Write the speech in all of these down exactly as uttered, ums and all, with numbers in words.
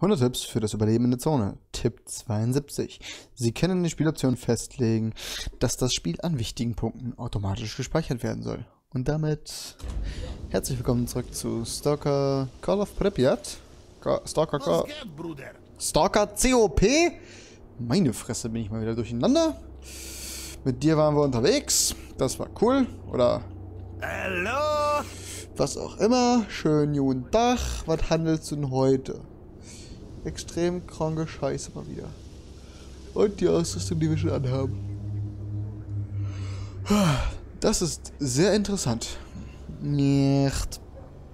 hundert Tipps für das Überleben in der Zone. Tipp zweiundsiebzig. Sie können die Spieloption festlegen, dass das Spiel an wichtigen Punkten automatisch gespeichert werden soll. Und damit herzlich willkommen zurück zu Stalker Call of Pripyat. Ka Stalker Call... Stalker C O P? Meine Fresse, bin ich mal wieder durcheinander. Mit dir waren wir unterwegs. Das war cool. Oder... Hallo? Was auch immer. Schönen guten Tag. Was handelst du denn heute? Extrem kranke Scheiße mal wieder. Und die Ausrüstung, die wir schon anhaben. Das ist sehr interessant. Nicht.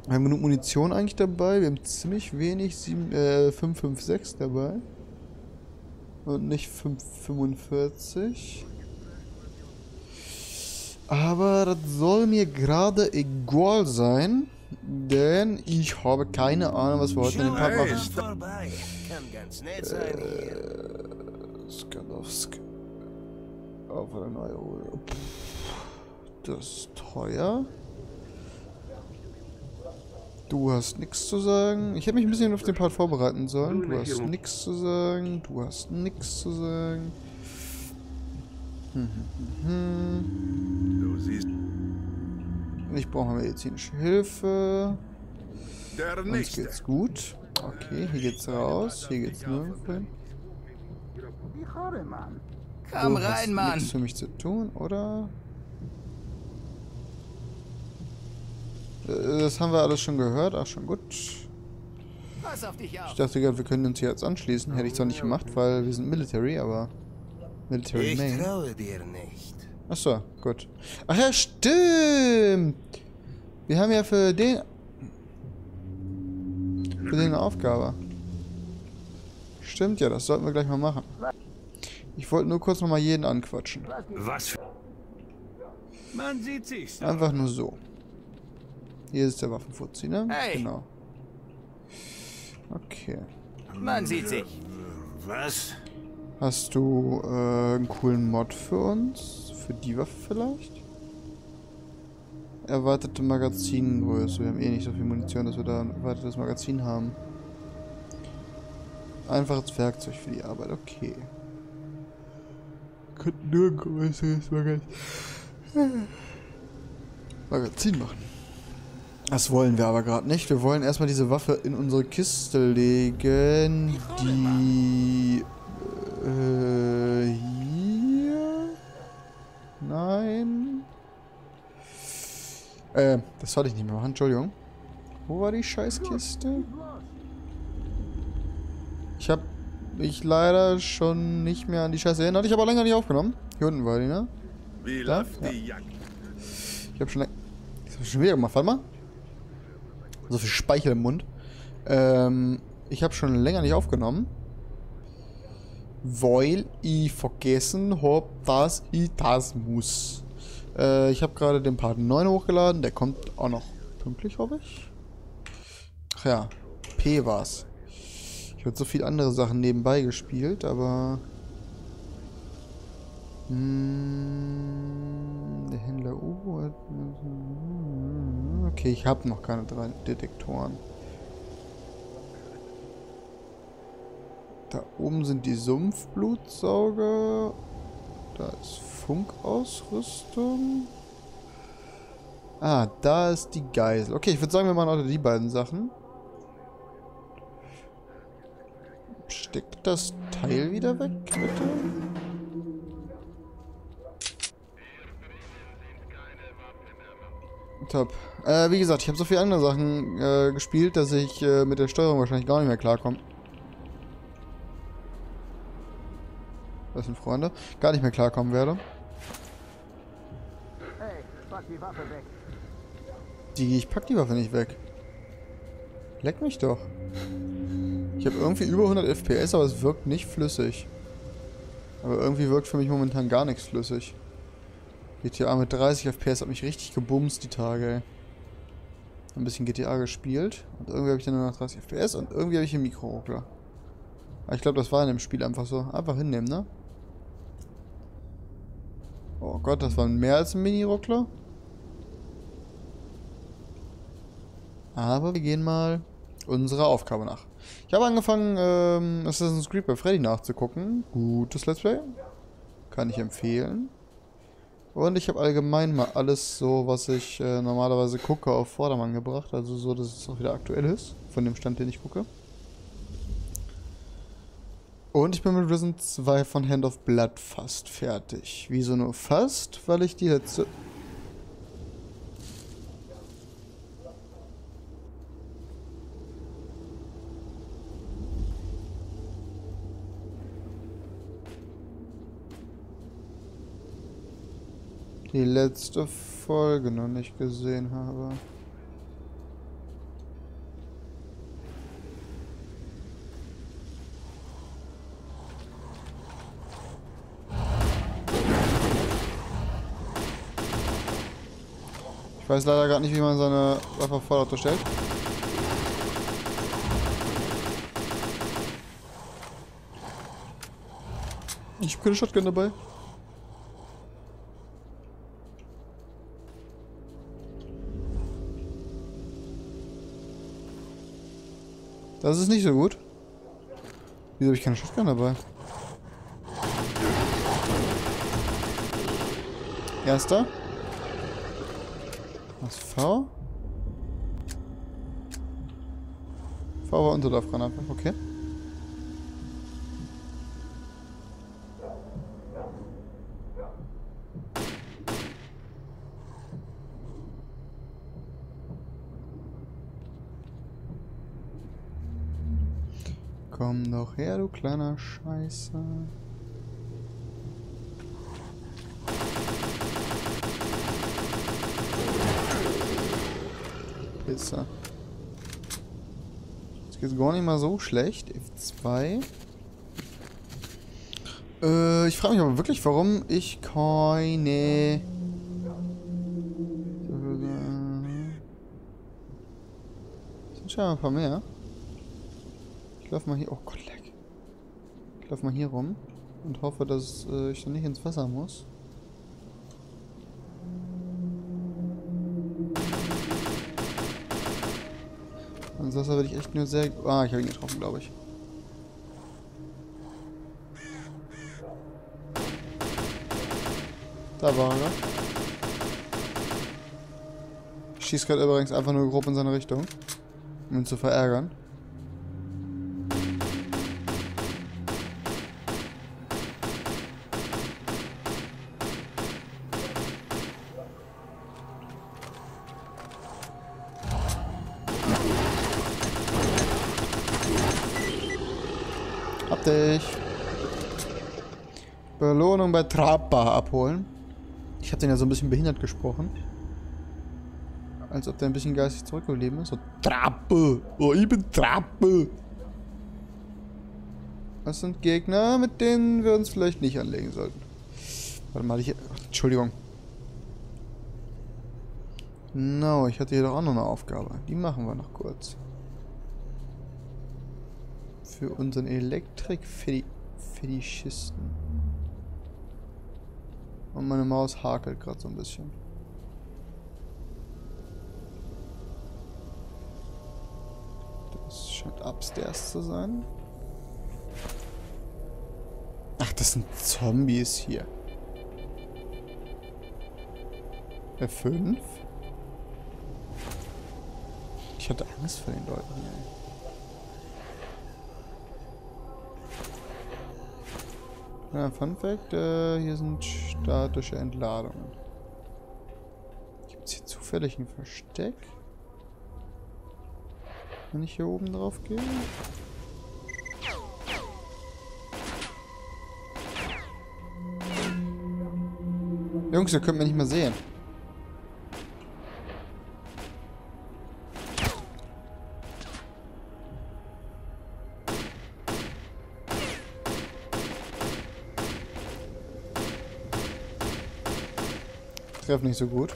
Wir haben genug Munition eigentlich dabei. Wir haben ziemlich wenig. fünf fünf sechs dabei. Und nicht fünf fünfundvierzig. Aber das soll mir gerade egal sein. Denn ich habe keine Ahnung, was wir heute in dem Part machen. Kann ganz nett sein hier. Skanowski. Auf eine neue Uhr. Das ist teuer. Du hast nichts zu sagen. Ich hätte mich ein bisschen auf den Part vorbereiten sollen. Du hast nichts zu sagen. Du hast nichts zu sagen. Hm, hm, hm. Du siehst. Ich brauche medizinische Hilfe. Uns geht's gut. Okay, hier geht's raus. Hier geht's nirgendwo hin. Komm rein, Mann! Nichts für mich zu tun, oder? Das haben wir alles schon gehört. Ach, schon gut. Ich dachte gerade, wir können uns hier jetzt anschließen. Hätte ich zwar nicht gemacht, weil wir sind Military, aber... Military Main. Ich traue dir nicht. Achso, gut. Ach ja, stimmt! Wir haben ja für den... Für den eine Aufgabe. Stimmt ja, das sollten wir gleich mal machen. Ich wollte nur kurz nochmal jeden anquatschen. Was für... Man sieht sich. Einfach nur so. Hier ist der Waffenfuzzi, ne? Hey. Genau. Okay. Man sieht sich. Was? Hast du äh, einen coolen Mod für uns? Für die Waffe vielleicht? Erweiterte Magazingröße. Wir haben eh nicht so viel Munition, dass wir da ein erweitertes Magazin haben. Einfaches Werkzeug für die Arbeit. Okay. Wir könnten nur ein größeres Magazin. Magazin machen. Das wollen wir aber gerade nicht. Wir wollen erstmal diese Waffe in unsere Kiste legen, die... Äh, hier? Nein. Äh, das sollte ich nicht mehr machen, Entschuldigung. Wo war die Scheißkiste? Ich hab mich leider schon nicht mehr an die Scheiße erinnert. Ich habe aber länger nicht aufgenommen. Hier unten war die, ne? Wie läuft die Jagd? Ich hab schon länger... Ich hab schon wieder gemacht, warte mal. So viel Speichel im Mund. Ähm, ich habe schon länger nicht aufgenommen. Weil ich vergessen habe, dass ich das muss. Äh, ich habe gerade den Part neun hochgeladen. Der kommt auch noch pünktlich, hoffe ich. Ach ja, P war's. Ich habe so viele andere Sachen nebenbei gespielt, aber... Mh, der Händler U. Okay, ich habe noch keine drei Detektoren. Da oben sind die Sumpfblutsauger. Da ist Funkausrüstung. Ah, da ist die Geisel. Okay, ich würde sagen, wir machen heute die beiden Sachen. Steck das Teil wieder weg, bitte. Top. Äh, wie gesagt, ich habe so viele andere Sachen äh, gespielt, dass ich äh, mit der Steuerung wahrscheinlich gar nicht mehr klarkomme. Das sind Freunde, gar nicht mehr klarkommen werde. Hey, pack die Waffe weg. Die, ich pack die Waffe nicht weg. Leck mich doch. Ich habe irgendwie über hundert F P S, aber es wirkt nicht flüssig. Aber irgendwie wirkt für mich momentan gar nichts flüssig. G T A mit dreißig F P S hat mich richtig gebumst die Tage, ey. Ein bisschen G T A gespielt. Und irgendwie habe ich dann nur noch dreißig F P S und irgendwie habe ich den Mikro-Ruckler. Aber ich glaube, das war in dem Spiel einfach so. Einfach hinnehmen, ne? Oh Gott, das waren mehr als ein Mini-Ruckler. Aber wir gehen mal unserer Aufgabe nach. Ich habe angefangen, ähm, Assassin's Creed bei Freddy nachzugucken. Gutes Let's Play. Kann ich empfehlen. Und ich habe allgemein mal alles so, was ich äh, normalerweise gucke, auf Vordermann gebracht. Also so, dass es auch wieder aktuell ist. Von dem Stand, den ich gucke. Und ich bin mit Risen zwei von Hand of Blood fast fertig. Wieso nur fast? Weil ich die letzte... die letzte Folge noch nicht gesehen habe. Ich weiß leider gerade nicht, wie man seine Waffe auf Vollauto stellt. Ich habe keine Shotgun dabei. Das ist nicht so gut. Wieso habe ich keine Shotgun dabei? Erster. Was V? V war Unterlaufgranate, okay. Komm doch her, du kleiner Scheiße. Pisse. Jetzt geht's gar nicht mal so schlecht. F zwei. Äh, ich frage mich aber wirklich, warum ich keine... Es sind schon mal ein paar mehr. Ich laufe mal hier... Oh Gott, leck. Ich laufe mal hier rum und hoffe, dass äh, ich dann nicht ins Wasser muss. Ins Wasser würde ich echt nur sehr... Ah, ich habe ihn getroffen, glaube ich. Da war er, ne? Ich schieße gerade übrigens einfach nur grob in seine Richtung, um ihn zu verärgern. Belohnung bei Trappa abholen. Ich habe den ja so ein bisschen behindert gesprochen. Als ob der ein bisschen geistig zurückgeblieben ist. So Trappe. Oh, ich bin Trappe. Das sind Gegner, mit denen wir uns vielleicht nicht anlegen sollten. Warte mal, ich... Ach, Entschuldigung. No, ich hatte hier doch auch noch eine Aufgabe. Die machen wir noch kurz. Für unseren Elektrik-Fetischisten. Und meine Maus hakelt gerade so ein bisschen. Das scheint upstairs zu sein. Ach, das sind Zombies hier. F fünf? Ich hatte Angst vor den Leuten, ey. Ja, Fun Fact, äh, hier sind statische Entladungen. Gibt es hier zufällig ein Versteck? Wenn ich hier oben drauf gehe? Jungs, ihr könnt mich nicht mehr sehen. Ich treffe nicht so gut.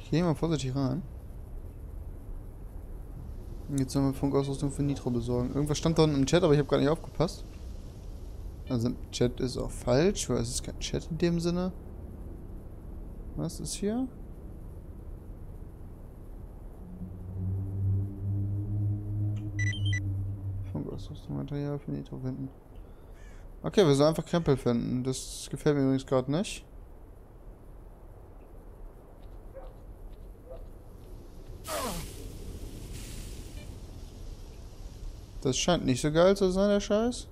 Ich gehe mal vorsichtig ran. Jetzt nochmal Funkausrüstung für Nitro besorgen. Irgendwas stand da unten im Chat, aber ich habe gar nicht aufgepasst. Also Chat ist auch falsch, weil es ist kein Chat in dem Sinne. Was ist hier? Funkausrüstungsmaterial für Nitro finden. Okay, wir sollen einfach Krempel finden. Das gefällt mir übrigens gerade nicht. Das scheint nicht so geil zu sein, der Scheiß.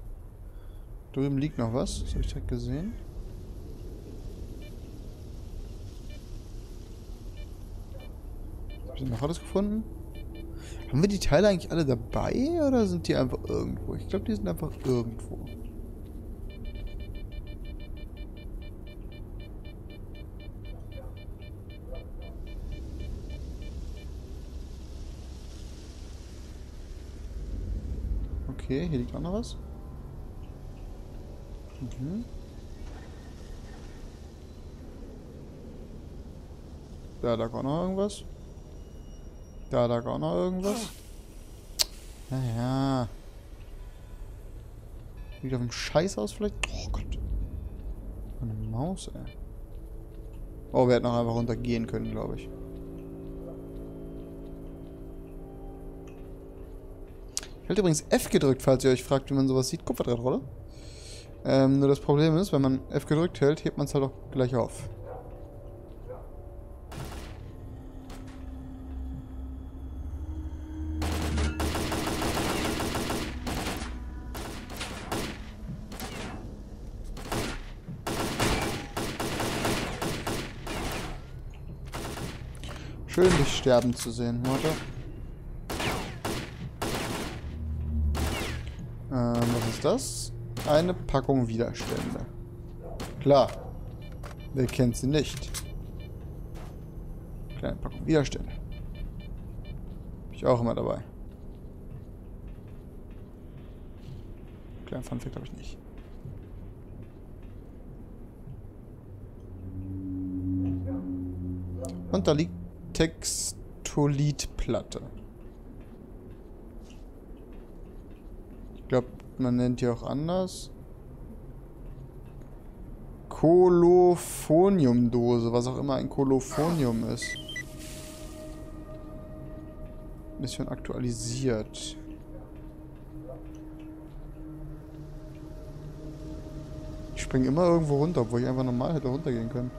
Drüben liegt noch was. Das habe ich direkt gesehen. Hab ich noch alles gefunden? Haben wir die Teile eigentlich alle dabei? Oder sind die einfach irgendwo? Ich glaube, die sind einfach irgendwo. Okay, hier liegt auch noch was. Mhm. Da lag auch noch irgendwas. Da lag auch noch irgendwas. Naja. Liegt auf dem Scheiß aus vielleicht? Oh Gott. Eine Maus, ey. Oh, wir hätten auch einfach runtergehen können, glaube ich. Ich halte übrigens F gedrückt, falls ihr euch fragt, wie man sowas sieht. Kupferdrähtrolle. Ähm, nur das Problem ist, wenn man F gedrückt hält, hebt man es halt auch gleich auf. Schön, dich sterben zu sehen, Leute. Das eine Packung Widerstände. Klar. Wer kennt sie nicht? Kleine Packung Widerstände. Bin ich auch immer dabei. Kleinen Funfact habe ich nicht. Und da liegt Textolitplatte. Ich glaube, man nennt die auch anders. Kolophoniumdose, was auch immer ein Kolophonium ist. Mission aktualisiert. Ich springe immer irgendwo runter, obwohl ich einfach normal hätte runtergehen können.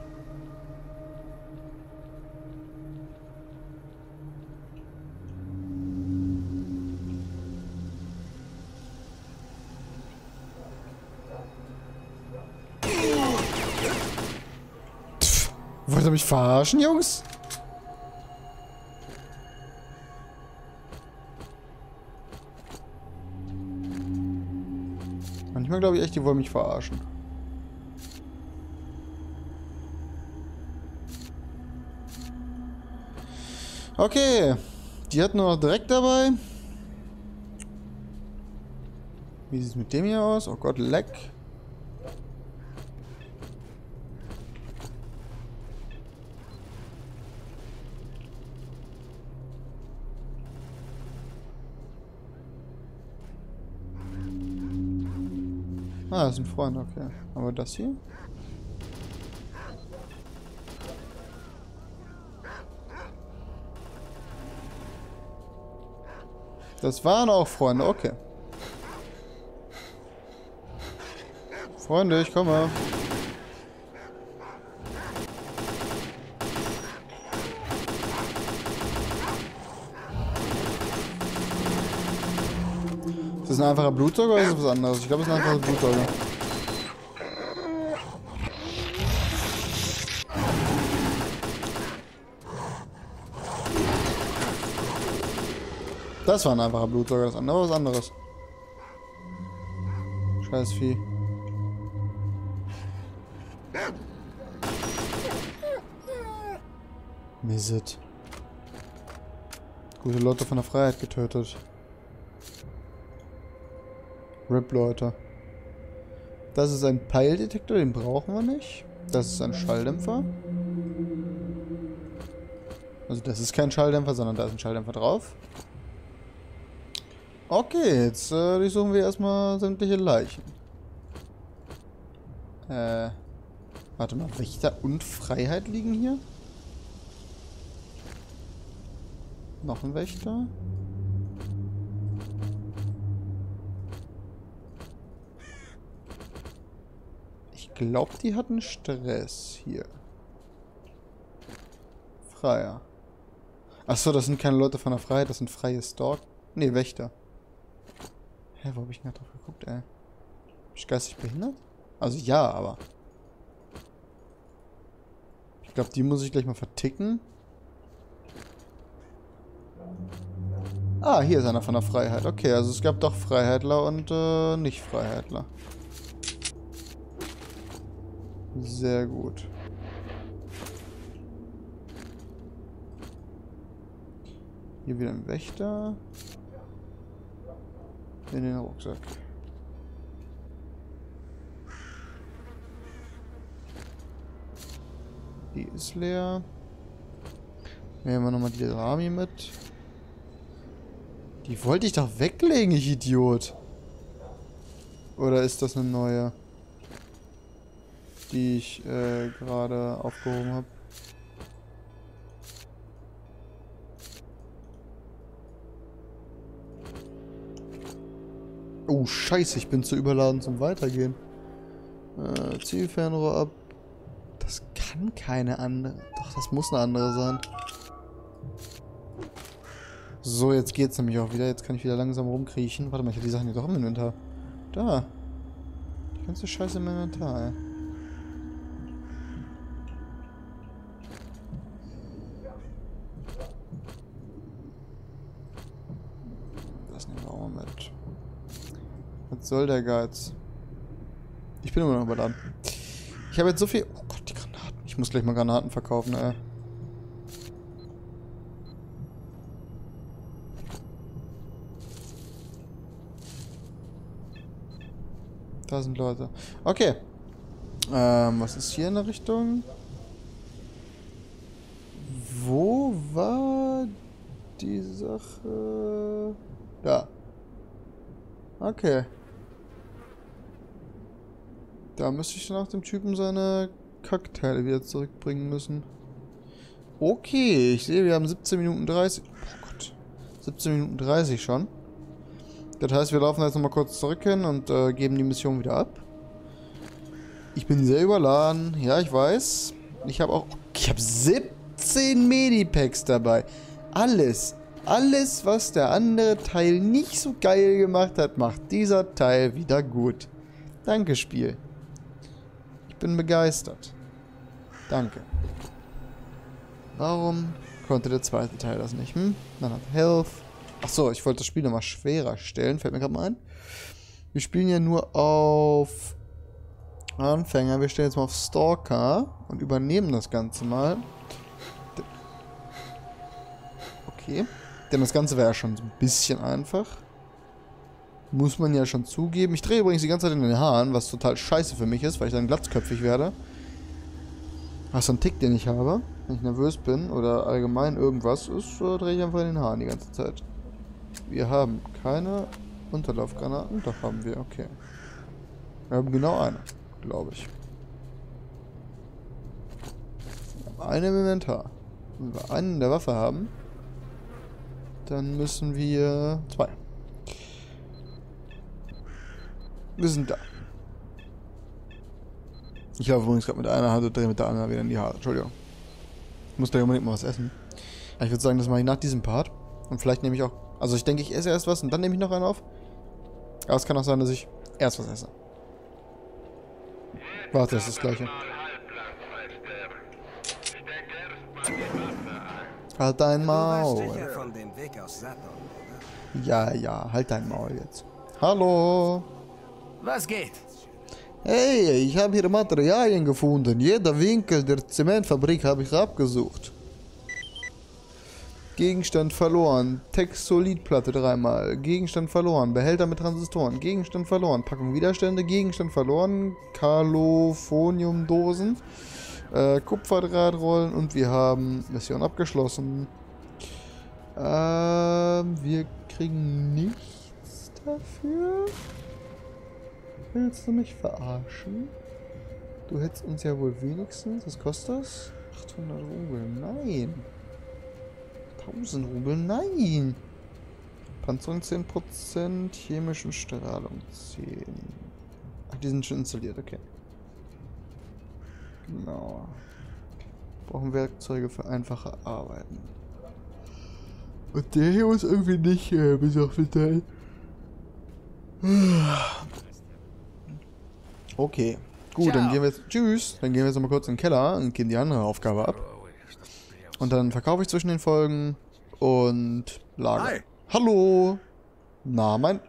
Wollt ihr mich verarschen, Jungs? Manchmal glaube ich echt, die wollen mich verarschen. Okay. Die hat nur noch Dreck dabei. Wie sieht es mit dem hier aus? Oh Gott, leck. Ah, das ist ein Freund, okay. Aber das hier? Das waren auch Freunde, okay. Freunde, ich komme. Ist das ein einfacher Blutsauger oder ist das was anderes? Ich glaube, es ist ein einfacher Blutsauger. Das war ein einfacher Blutsauger, das andere war was anderes. Scheiß Vieh. Mist. Gute Leute von der Freiheit getötet. R I P, Leute. Das ist ein Peildetektor, den brauchen wir nicht. Das ist ein Schalldämpfer. Also das ist kein Schalldämpfer, sondern da ist ein Schalldämpfer drauf. Okay, jetzt äh, durchsuchen wir erstmal sämtliche Leichen. Äh, warte mal, Wächter und Freiheit liegen hier? Noch ein Wächter? Ich glaube, die hatten Stress hier. Freier. Achso, das sind keine Leute von der Freiheit, das sind freie Stalker. Ne, Wächter. Hä, wo hab ich denn gerade drauf geguckt, ey? Bin ich geistig behindert? Also ja, aber... Ich glaube, die muss ich gleich mal verticken. Ah, hier ist einer von der Freiheit. Okay, also es gab doch Freiheitler und äh, Nicht-Freiheitler. Sehr gut. Hier wieder ein Wächter. In den Rucksack. Die ist leer. Nehmen wir nochmal die Rami mit. Die wollte ich doch weglegen, ich Idiot. Oder ist das eine neue, die ich äh, gerade aufgehoben habe? Oh, scheiße, ich bin zu überladen zum Weitergehen. Äh, Zielfernrohr ab. Das kann keine andere. Doch, das muss eine andere sein. So, jetzt geht's nämlich auch wieder. Jetzt kann ich wieder langsam rumkriechen. Warte mal, ich habe die Sachen hier doch im Inventar. Da. Die ganze Scheiße im Inventar, ey. Das nehmen wir auch mal mit. Was soll der Geiz? Ich bin immer noch überladen. Ich habe jetzt so viel... Oh Gott, die Granaten. Ich muss gleich mal Granaten verkaufen, ey. Da sind Leute. Okay. Ähm, was ist hier in der Richtung? Wo war die Sache? Da. Okay. Da müsste ich dann auch dem Typen seine Kackteile wieder zurückbringen müssen. Okay, ich sehe, wir haben siebzehn Minuten dreißig. Oh Gott. siebzehn Minuten dreißig schon. Das heißt, wir laufen jetzt nochmal kurz zurück hin und äh, geben die Mission wieder ab. Ich bin sehr überladen. Ja, ich weiß. Ich habe auch... Ich habe siebzehn Medipacks dabei. Alles. Alles, was der andere Teil nicht so geil gemacht hat, macht dieser Teil wieder gut. Danke, Spiel. Ich bin begeistert. Danke. Warum konnte der zweite Teil das nicht? Hm? None of Health. Achso, ich wollte das Spiel nochmal schwerer stellen. Fällt mir gerade mal ein. Wir spielen ja nur auf Anfänger. Wir stellen jetzt mal auf Stalker und übernehmen das Ganze mal. Okay. Denn das Ganze wäre ja schon so ein bisschen einfach. Muss man ja schon zugeben. Ich drehe übrigens die ganze Zeit in den Haaren, was total scheiße für mich ist, weil ich dann glatzköpfig werde. Ach, so ein Tick, den ich habe. Wenn ich nervös bin oder allgemein irgendwas ist, drehe ich einfach in den Haaren die ganze Zeit. Wir haben keine Unterlaufgranaten. Doch, haben wir. Okay. Wir haben genau eine, glaube ich. Wir haben eine im Inventar. Wenn wir einen in der Waffe haben, dann müssen wir zwei. Wir sind da. Ich laufe übrigens gerade mit einer Hand und drehe mit der anderen wieder in die Haare. Entschuldigung. Ich muss gleich unbedingt mal was essen. Ich würde sagen, das mache ich nach diesem Part. Und vielleicht nehme ich auch... Also ich denke, ich esse erst was und dann nehme ich noch einen auf. Aber es kann auch sein, dass ich erst was esse. Warte, das ist das Gleiche. Halt dein Maul. Ja, ja, halt dein Maul jetzt. Hallo. Was geht? Hey, ich habe hier Materialien gefunden. Jeder Winkel der Zementfabrik habe ich abgesucht. Gegenstand verloren. Textsolidplatte dreimal. Gegenstand verloren. Behälter mit Transistoren. Gegenstand verloren. Packung Widerstände. Gegenstand verloren. Kalophoniumdosen. Äh, Kupferdrahtrollen. Und wir haben Mission abgeschlossen. Äh, wir kriegen nichts dafür. Willst du mich verarschen? Du hättest uns ja wohl wenigstens... Was kostet das? achthundert Rubel, nein. tausend Rubel, nein. Panzerung zehn Prozent, chemischen Strahlung zehn. Ach, die sind schon installiert, okay. Genau. Brauchen Werkzeuge für einfache Arbeiten. Und der hier muss irgendwie nicht äh, besorgt sein. Okay. Gut, dann gehen wir jetzt. Tschüss! Dann gehen wir jetzt nochmal kurz in den Keller und gehen die andere Aufgabe ab. Und dann verkaufe ich zwischen den Folgen und Lager. Hi. Hallo! Na, mein.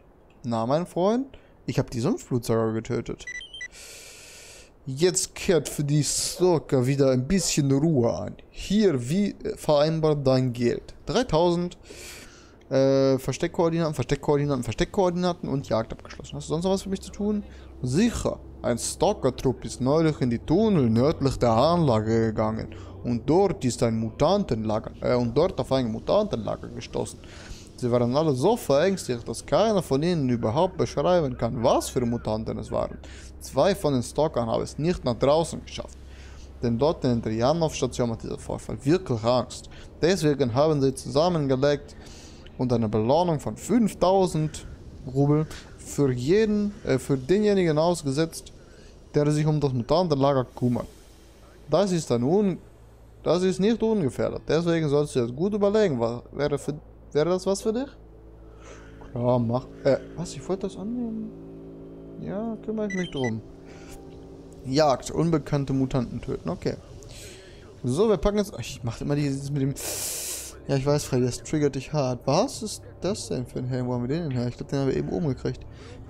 Na, mein Freund? Ich habe die Sumpfblutsauger getötet. Jetzt kehrt für die Stalker wieder ein bisschen Ruhe an. Hier, wie vereinbart, dein Geld. dreitausend. Äh, Versteckkoordinaten, Versteckkoordinaten, Versteckkoordinaten und Jagd abgeschlossen. Hast du sonst noch was für mich zu tun? Sicher. Ein Stalker-Trupp ist neulich in die Tunnel nördlich der Anlage gegangen und dort ist ein Mutantenlager äh, und dort auf ein Mutantenlager gestoßen. Sie waren alle so verängstigt, dass keiner von ihnen überhaupt beschreiben kann, was für Mutanten es waren. Zwei von den Stalkern haben es nicht nach draußen geschafft, denn dort in der Trianov-Station hat dieser Vorfall wirklich Angst. Deswegen haben sie zusammengelegt und eine Belohnung von fünftausend Rubel für jeden, äh, für denjenigen ausgesetzt, der sich um das Mutantenlager kümmert. Das ist ein Un... Das ist nicht ungefährdet. Deswegen sollst du jetzt gut überlegen, was wäre, für, wäre das was für dich? Klar, mach... Äh, was? Ich wollte das annehmen? Ja, kümmere ich mich drum. Jagd, unbekannte Mutanten töten. Okay. So, wir packen jetzt... Ich mache immer dieses mit dem... Ja, ich weiß, Freddy, das triggert dich hart. Was ist das denn für ein Helm? Wo haben wir den denn her? Ich glaube, den haben wir eben oben gekriegt.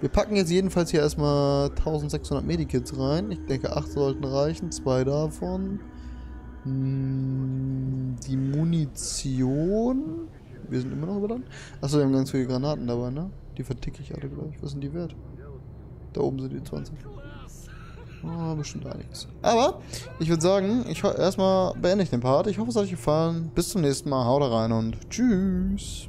Wir packen jetzt jedenfalls hier erstmal eintausendsechshundert Medikits rein. Ich denke, acht sollten reichen. Zwei davon. Hm, die Munition. Wir sind immer noch überladen. Achso, wir haben ganz viele Granaten dabei, ne? Die verticke ich alle gleich. Was sind die wert? Da oben sind die zwanzig. Oh, bestimmt einiges. Aber ich würde sagen, ich erstmal beende ich den Part. Ich hoffe, es hat euch gefallen. Bis zum nächsten Mal. Haut rein und tschüss.